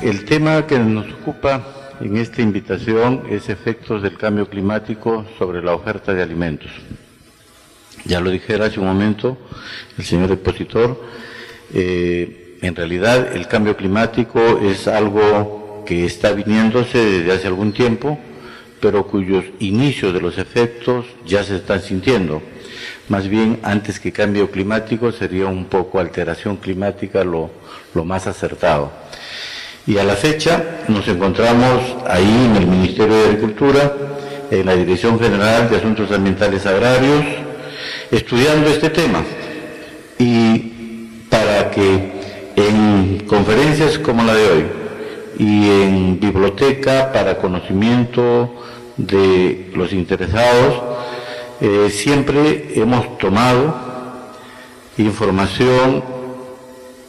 El tema que nos ocupa en esta invitación es efectos del cambio climático sobre la oferta de alimentos. Ya lo dijera hace un momento el señor expositor, en realidad el cambio climático es algo que está viniéndose desde hace algún tiempo, pero cuyos inicios de los efectos ya se están sintiendo. Más bien, antes que cambio climático, sería un poco alteración climática lo más acertado. Y a la fecha nos encontramos ahí en el Ministerio de Agricultura, en la Dirección General de Asuntos Ambientales Agrarios, estudiando este tema. Y para que en conferencias como la de hoy y en biblioteca para conocimiento de los interesados, siempre hemos tomado información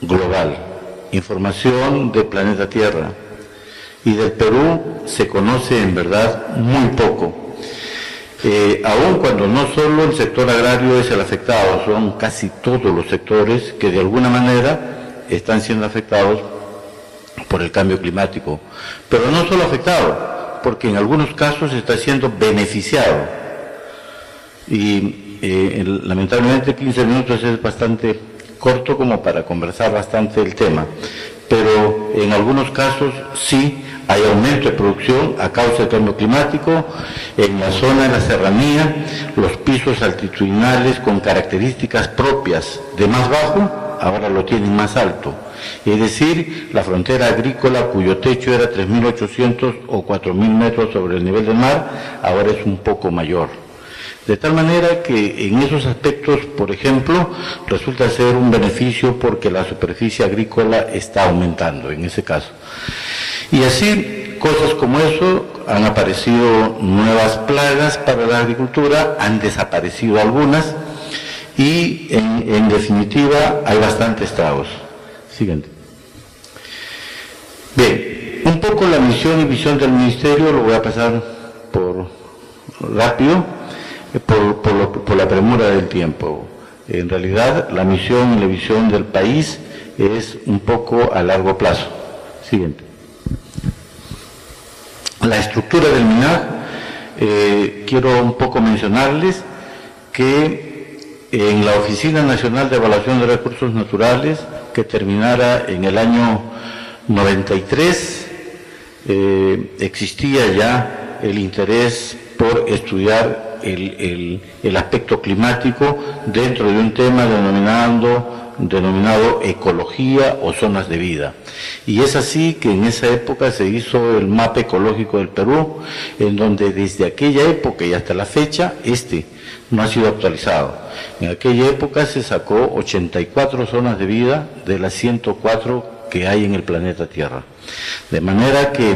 global, información del planeta Tierra, y del Perú se conoce en verdad muy poco, aun cuando no solo el sector agrario es el afectado, son casi todos los sectores que de alguna manera están siendo afectados por el cambio climático, pero no solo afectado, porque en algunos casos está siendo beneficiado. Y lamentablemente 15 minutos es bastante corto como para conversar bastante el tema, pero en algunos casos sí hay aumento de producción a causa del cambio climático. En la zona de la serranía, los pisos altitudinales con características propias de más bajo, ahora lo tienen más alto, es decir, la frontera agrícola cuyo techo era 3.800 o 4.000 metros sobre el nivel del mar, ahora es un poco mayor. De tal manera que en esos aspectos, por ejemplo, resulta ser un beneficio porque la superficie agrícola está aumentando en ese caso. Y así, cosas como eso, han aparecido nuevas plagas para la agricultura, han desaparecido algunas y en definitiva hay bastantes estragos. Siguiente. Bien, un poco la misión y visión del Ministerio, lo voy a pasar por rápido. Por la premura del tiempo. En realidad, la misión y la visión del país es un poco a largo plazo. Siguiente. La estructura del MINAG, quiero un poco mencionarles que en la Oficina Nacional de Evaluación de Recursos Naturales, que terminara en el año 93, existía ya el interés por estudiar el aspecto climático dentro de un tema denominado ecología o zonas de vida. Y es así que en esa época se hizo el mapa ecológico del Perú, en donde desde aquella época y hasta la fecha este no ha sido actualizado. En aquella época se sacó 84 zonas de vida de las 104 que hay en el planeta Tierra. De manera que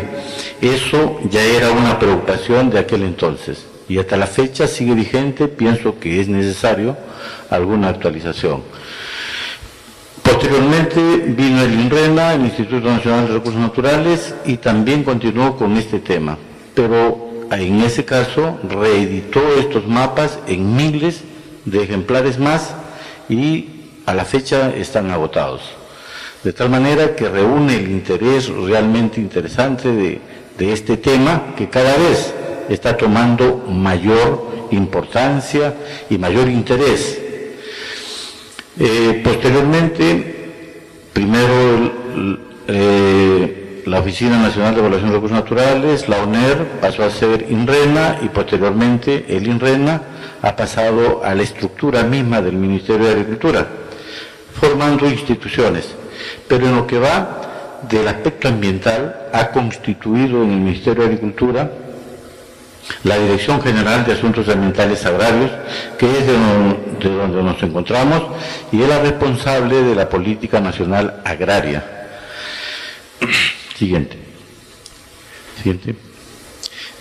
eso ya era una preocupación de aquel entonces. Y hasta la fecha sigue vigente, pienso que es necesario alguna actualización. Posteriormente vino el INRENA, el Instituto Nacional de Recursos Naturales, y también continuó con este tema. Pero en ese caso reeditó estos mapas en miles de ejemplares más y a la fecha están agotados. De tal manera que reúne el interés realmente interesante de este tema, que cada vez está tomando mayor importancia y mayor interés. Posteriormente, primero la Oficina Nacional de Evaluación de Recursos Naturales, la ONER, pasó a ser INRENA, y posteriormente el INRENA ha pasado a la estructura misma del Ministerio de Agricultura, formando instituciones. Pero en lo que va del aspecto ambiental, ha constituido en el Ministerio de Agricultura la Dirección General de Asuntos Ambientales Agrarios, que es de donde nos encontramos, y es la responsable de la política nacional agraria. Siguiente. Siguiente.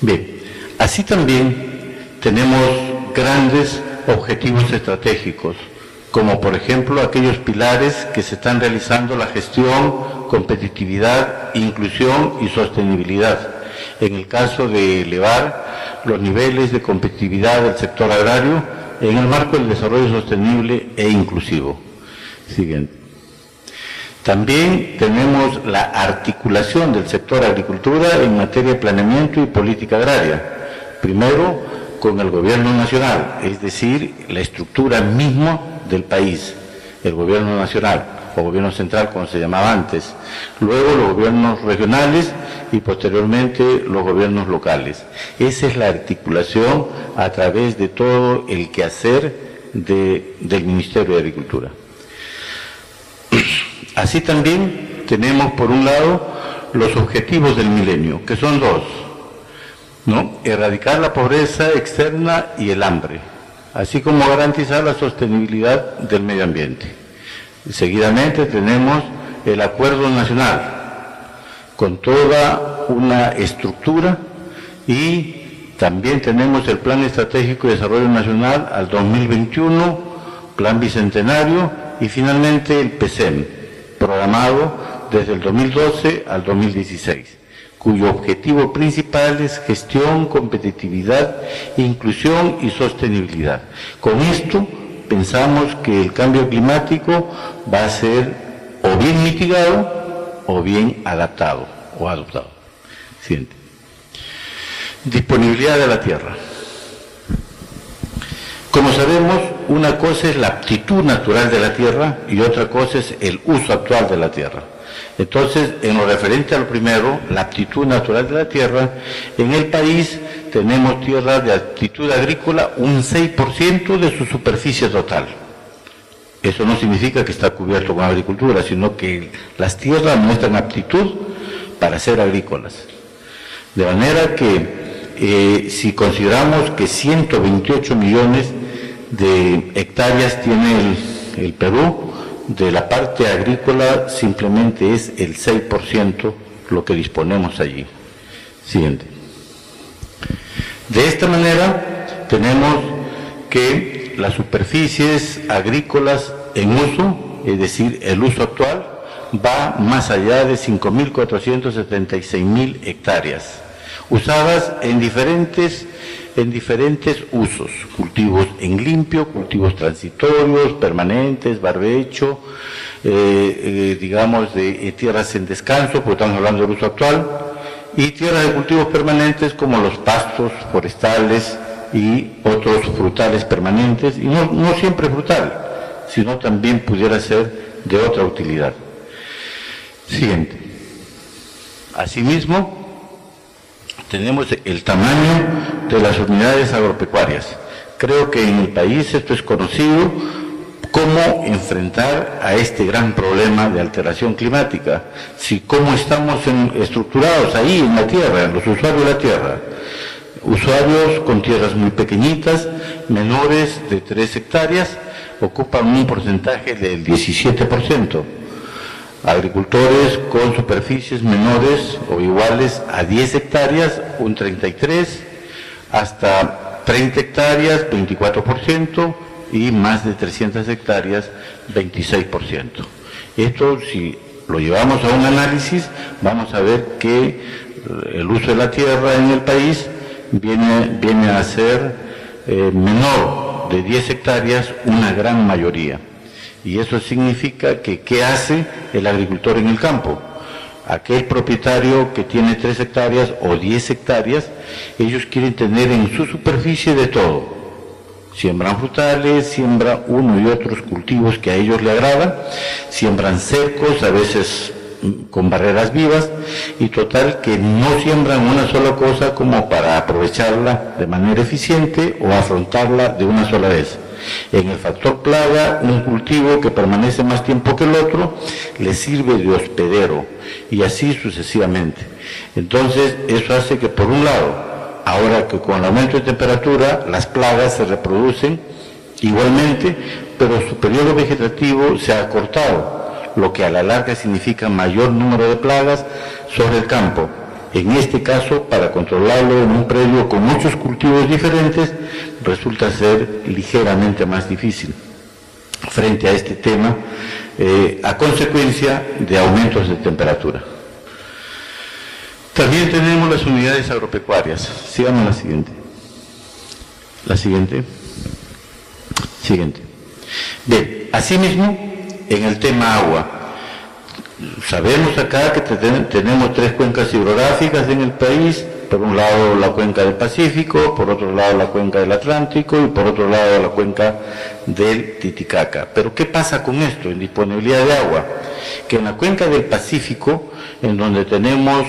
Bien, así también tenemos grandes objetivos estratégicos, como por ejemplo aquellos pilares que se están realizando: la gestión, competitividad, inclusión y sostenibilidad. En el caso de elevar los niveles de competitividad del sector agrario en el marco del desarrollo sostenible e inclusivo. Siguiente. También tenemos la articulación del sector agricultura en materia de planeamiento y política agraria. Primero, con el gobierno nacional, es decir, la estructura misma del país, el gobierno nacional o gobierno central, como se llamaba antes. Luego, los gobiernos regionales y posteriormente los gobiernos locales. Esa es la articulación a través de todo el quehacer del Ministerio de Agricultura. Así también tenemos, por un lado, los objetivos del milenio, que son dos, ¿no? Erradicar la pobreza externa y el hambre, así como garantizar la sostenibilidad del medio ambiente. Seguidamente tenemos el Acuerdo Nacional, con toda una estructura, y también tenemos el Plan Estratégico de Desarrollo Nacional al 2021, Plan Bicentenario y finalmente el PCM, programado desde el 2012 al 2016, cuyo objetivo principal es gestión, competitividad, inclusión y sostenibilidad. Con esto pensamos que el cambio climático va a ser o bien mitigado o bien adaptado o adoptado. Siguiente. Disponibilidad de la tierra. Como sabemos, una cosa es la aptitud natural de la tierra y otra cosa es el uso actual de la tierra. Entonces, en lo referente a lo primero, la aptitud natural de la tierra, en el país tenemos tierra de aptitud agrícola un 6% de su superficie total. Eso no significa que está cubierto con agricultura, sino que las tierras muestran aptitud para ser agrícolas. De manera que, si consideramos que 128 millones de hectáreas tiene el Perú, de la parte agrícola simplemente es el 6% lo que disponemos allí. Siguiente. De esta manera tenemos que las superficies agrícolas en uso, es decir, el uso actual, va más allá de 5.476.000 hectáreas, usadas en diferentes usos: cultivos en limpio, cultivos transitorios, permanentes, barbecho, digamos de tierras en descanso, porque estamos hablando del uso actual, y tierras de cultivos permanentes como los pastos forestales y otros frutales permanentes, y no siempre frutal, sino también pudiera ser de otra utilidad. Siguiente. Asimismo, tenemos el tamaño de las unidades agropecuarias. Creo que en el país esto es conocido, cómo enfrentar a este gran problema de alteración climática, si cómo estamos estructurados ahí en la tierra, en los usuarios de la tierra. Usuarios con tierras muy pequeñitas, menores de 3 hectáreas, ocupan un porcentaje del 17%. Agricultores con superficies menores o iguales a 10 hectáreas, un 33%, hasta 30 hectáreas, 24%, y más de 300 hectáreas, 26%. Esto, si lo llevamos a un análisis, vamos a ver que el uso de la tierra en el país viene a ser menor de 10 hectáreas, una gran mayoría. Y eso significa que, ¿qué hace el agricultor en el campo? Aquel propietario que tiene 3 hectáreas o 10 hectáreas, ellos quieren tener en su superficie de todo. Siembran frutales, siembran uno y otros cultivos que a ellos le agradan, siembran secos, a veces con barreras vivas, y total que no siembran una sola cosa como para aprovecharla de manera eficiente o afrontarla de una sola vez. En el factor plaga, un cultivo que permanece más tiempo que el otro le sirve de hospedero, y así sucesivamente. Entonces, eso hace que, por un lado, ahora que con el aumento de temperatura las plagas se reproducen igualmente, pero su periodo vegetativo se ha acortado, lo que a la larga significa mayor número de plagas sobre el campo. En este caso, para controlarlo en un predio con muchos cultivos diferentes, resulta ser ligeramente más difícil frente a este tema, a consecuencia de aumentos de temperatura. También tenemos las unidades agropecuarias. Sigamos la siguiente. La siguiente. Siguiente. Bien, asimismo, en el tema agua, Sabemos acá que tenemos tres cuencas hidrográficas en el país, por un lado la cuenca del Pacífico, por otro lado la cuenca del Atlántico y por otro lado la cuenca del Titicaca. Pero ¿qué pasa con esto en disponibilidad de agua? Que en la cuenca del Pacífico, en donde tenemos,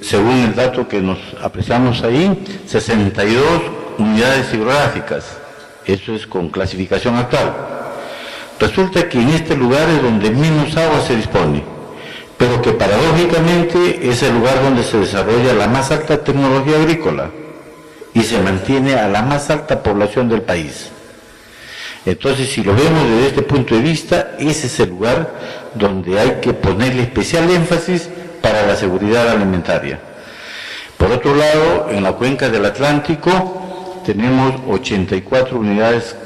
según el dato que nos apreciamos ahí, 62 unidades hidrográficas, eso es con clasificación actual. Resulta que en este lugar es donde menos agua se dispone, pero que paradójicamente es el lugar donde se desarrolla la más alta tecnología agrícola y se mantiene a la más alta población del país. Entonces, si lo vemos desde este punto de vista, ese es el lugar donde hay que ponerle especial énfasis para la seguridad alimentaria. Por otro lado, en la cuenca del Atlántico tenemos 84 unidades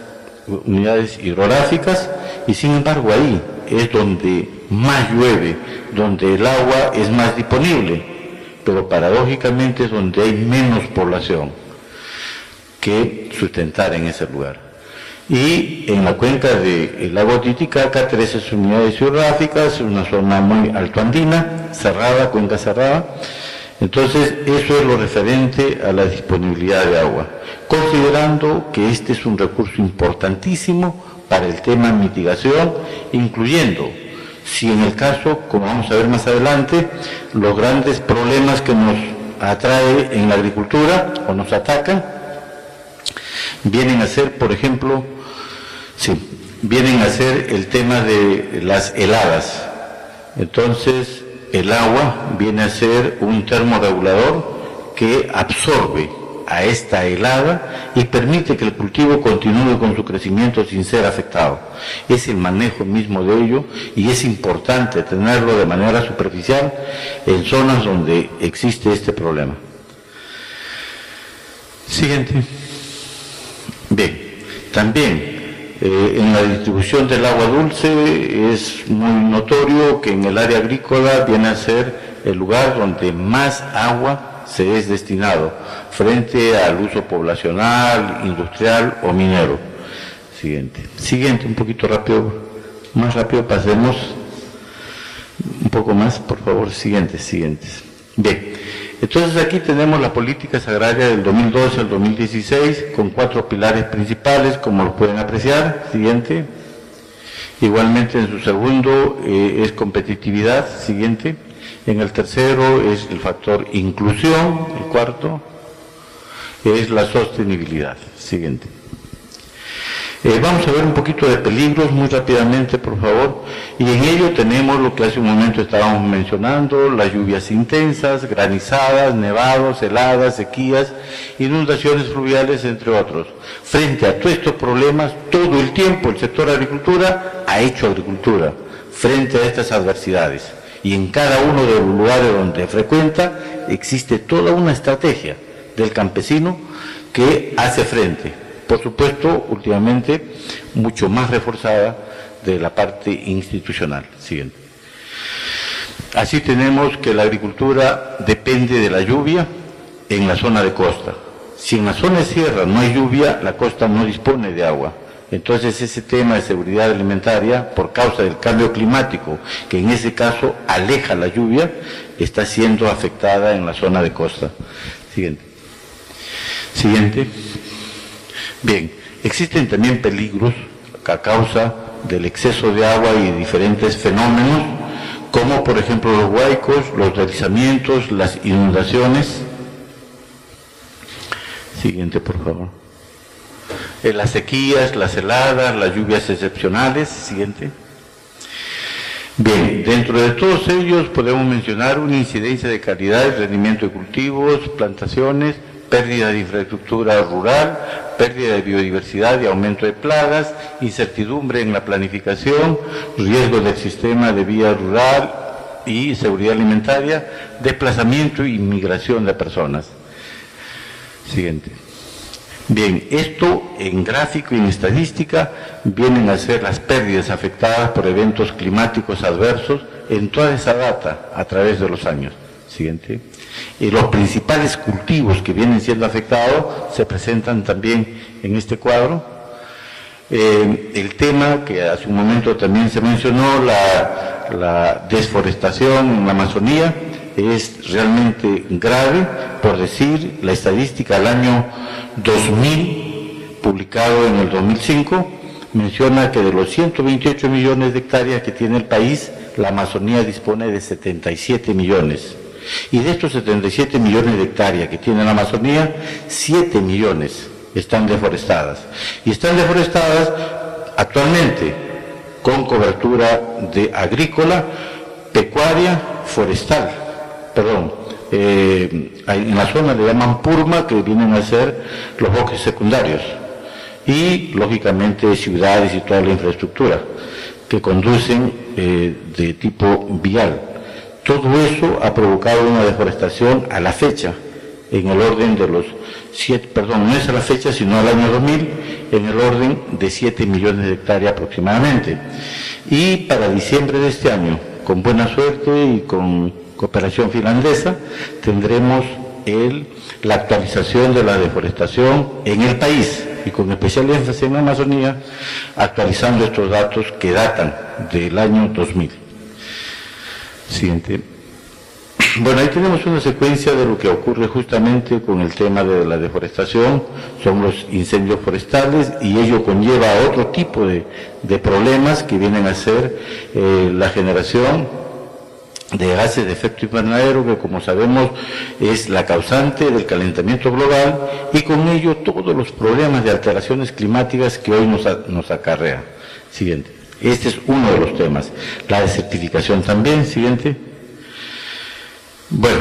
hidrográficas, y sin embargo ahí es donde más llueve, donde el agua es más disponible, pero paradójicamente es donde hay menos población que sustentar en ese lugar. Y en la cuenca del lago Titicaca, 13 unidades hidrográficas, una zona muy altoandina, cerrada, cuenca cerrada. Entonces, eso es lo referente a la disponibilidad de agua, considerando que este es un recurso importantísimo para el tema de mitigación, incluyendo, si en el caso, como vamos a ver más adelante, los grandes problemas que nos atrae en la agricultura o nos atacan, vienen a ser, por ejemplo, el tema de las heladas. Entonces, el agua viene a ser un termorregulador que absorbe a esta helada y permite que el cultivo continúe con su crecimiento sin ser afectado. Es el manejo mismo de ello, y es importante tenerlo de manera superficial en zonas donde existe este problema. Siguiente. Bien, también en la distribución del agua dulce es muy notorio que en el área agrícola viene a ser el lugar donde más agua se es destinado frente al uso poblacional, industrial o minero. Siguiente, un poquito rápido, más rápido pasemos, un poco más, por favor, siguientes. Bien, entonces aquí tenemos las políticas agrarias del 2012 al 2016 con 4 pilares principales, como lo pueden apreciar. Siguiente. Igualmente en su segundo es competitividad. Siguiente. En el tercero es el factor inclusión, el cuarto es la sostenibilidad. Siguiente. Vamos a ver un poquito de peligros muy rápidamente, por favor, y en ello tenemos lo que hace un momento estábamos mencionando, las lluvias intensas, granizadas, nevados, heladas, sequías, inundaciones fluviales, entre otros. Frente a todos estos problemas, todo el tiempo el sector agricultura ha hecho agricultura frente a estas adversidades. Y en cada uno de los lugares donde frecuenta existe toda una estrategia del campesino que hace frente. Por supuesto, últimamente, mucho más reforzada de la parte institucional. Siguiente. Así tenemos que la agricultura depende de la lluvia en la zona de costa. Si en la zona de sierra no hay lluvia, la costa no dispone de agua. Entonces, ese tema de seguridad alimentaria, por causa del cambio climático, que en ese caso aleja la lluvia, está siendo afectada en la zona de costa. Siguiente. Bien, existen también peligros a causa del exceso de agua y diferentes fenómenos, como por ejemplo los huaicos, los deslizamientos, las inundaciones. Siguiente, por favor. Las sequías, las heladas, las lluvias excepcionales. Siguiente. Bien, dentro de todos ellos podemos mencionar una incidencia de calidad, rendimiento de cultivos, plantaciones, pérdida de infraestructura rural, pérdida de biodiversidad y aumento de plagas, incertidumbre en la planificación, riesgo del sistema de vía rural y seguridad alimentaria, desplazamiento y migración de personas. Siguiente. Bien, esto en gráfico y en estadística vienen a ser las pérdidas afectadas por eventos climáticos adversos en toda esa data a través de los años. Siguiente. Y los principales cultivos que vienen siendo afectados se presentan también en este cuadro. El tema que hace un momento también se mencionó, la desforestación en la Amazonía es realmente grave. Por decir, la estadística del año 2000, publicado en el 2005, menciona que de los 128 millones de hectáreas que tiene el país, la Amazonía dispone de 77 millones. Y de estos 77 millones de hectáreas que tiene la Amazonía, 7 millones están deforestadas. Y están deforestadas actualmente con cobertura de agrícola, pecuaria, forestal, en la zona le llaman purma, que vienen a ser los bosques secundarios, y lógicamente ciudades y toda la infraestructura que conducen de tipo vial. Todo eso ha provocado una deforestación a la fecha, en el orden de los 7, perdón, no es a la fecha, sino al año 2000, en el orden de 7 millones de hectáreas aproximadamente. Y para diciembre de este año, con buena suerte y con cooperación finlandesa, tendremos la actualización de la deforestación en el país, y con especial énfasis en la Amazonía, actualizando estos datos que datan del año 2000. Siguiente. Bueno, ahí tenemos una secuencia de lo que ocurre justamente con el tema de la deforestación, son los incendios forestales, y ello conlleva a otro tipo de problemas que vienen a ser la generación de gases de efecto invernadero, que como sabemos es la causante del calentamiento global, y con ello todos los problemas de alteraciones climáticas que hoy nos acarrea. Siguiente. Este es uno de los temas. La desertificación también. Siguiente. Bueno,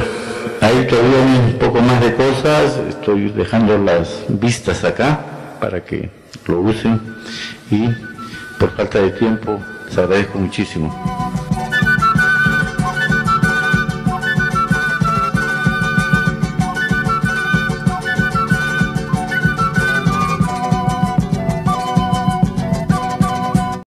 hay todavía un poco más de cosas, estoy dejando las vistas acá para que lo usen, y por falta de tiempo les agradezco muchísimo.